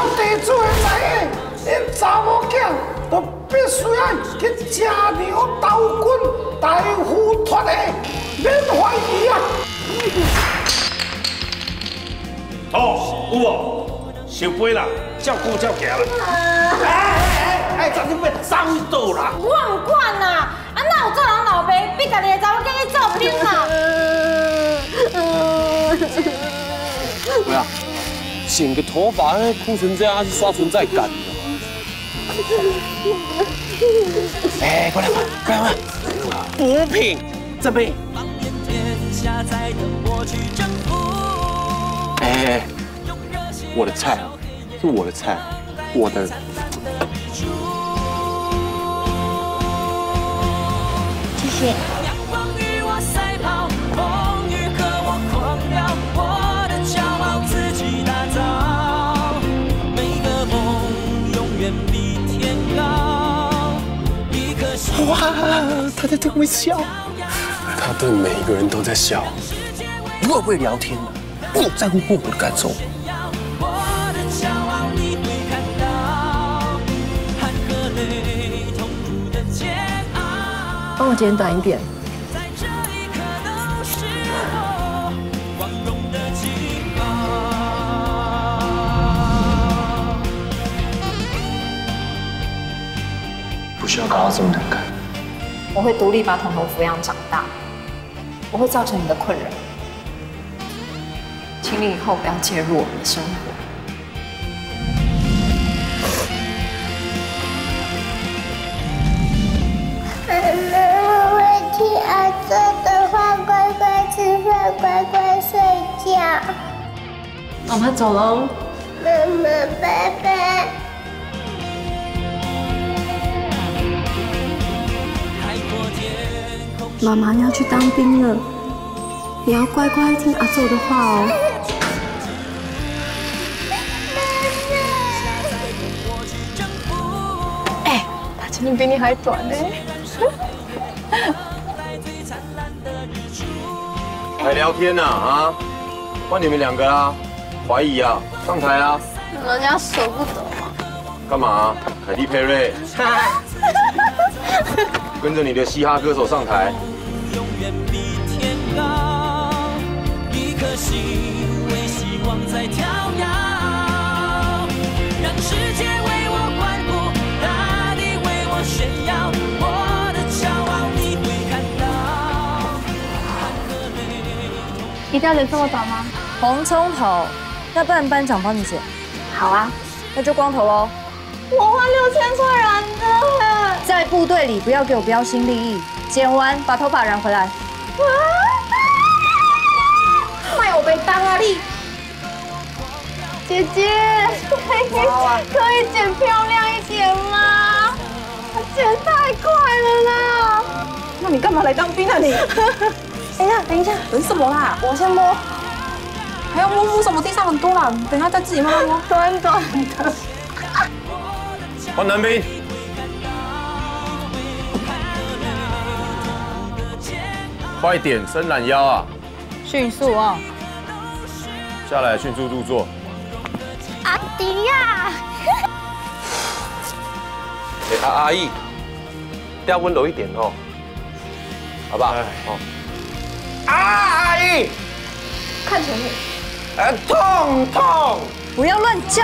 兄弟做会知的，因查某囝都必须爱去吃牛斗滚、大富脱的，免怀疑啊！哦，有无？小飞啦，照顾照行啦。哎，昨日要走去倒啦？我唔管啦，啊哪有做人老爸逼家己的查某囝去做兵啦？对啊，剪个头发哭成这样，还是刷存在感。哎，过来嘛，过来嘛！补品，这杯。哎，我的菜，是我的菜，我的。谢谢。 哇，他在对我笑。他对每一个人都在笑。你会不会聊天？你在乎过我的感受？帮我剪短一点。不需要搞到这么难看。 我会独立把彤彤抚养长大，我会造成你的困扰，请你以后不要介入我们的生活。妈妈，我听阿哲的话，乖乖吃饭，乖乖睡觉。妈妈走喽。妈妈，拜拜。 妈妈，你要去当兵了，你要乖乖听阿祖的话哦。哎，他真的比你还短呢。还聊天呢啊？换你们两个啊，怀疑啊，上台啊。人家舍不得嘛。干嘛、啊？凯蒂佩瑞。跟着你的嘻哈歌手上台。 永远比天高，一颗心为希望在跳跃，让世界为我欢呼，大地为我炫耀，我的骄傲你会看到。一定要留这么短吗？红葱头，那不然班长帮你剪。好啊，那就光头喽。我花6000块染的。在部队里不要给我标新立异。 剪完，把头发染回来。卖我被当啊你！姐姐，可以剪漂亮一点吗？剪太快了啦！那你干嘛来当兵啊你？等一下，等一下，等什么啦？我先摸。还要摸什么？地上很多啦，等一下再自己慢慢摸。短短的。换男兵。 快点伸懒腰啊！迅速啊！下来迅速入座。阿迪呀！哎，阿姨，调温柔一点哦，好不好？好。阿姨，看前面。哎，痛痛！不要乱叫。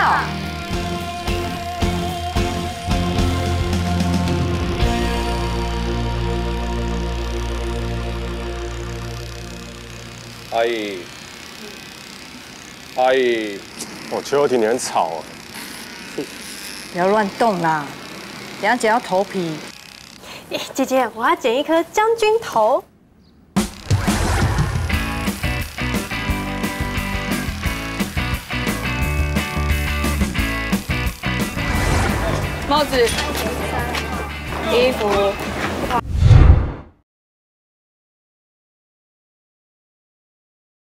阿姨，阿姨，我邱婷，你很吵啊！不要乱动啦，等下剪到头皮。姐姐，我要剪一颗将军头。帽子，衣服。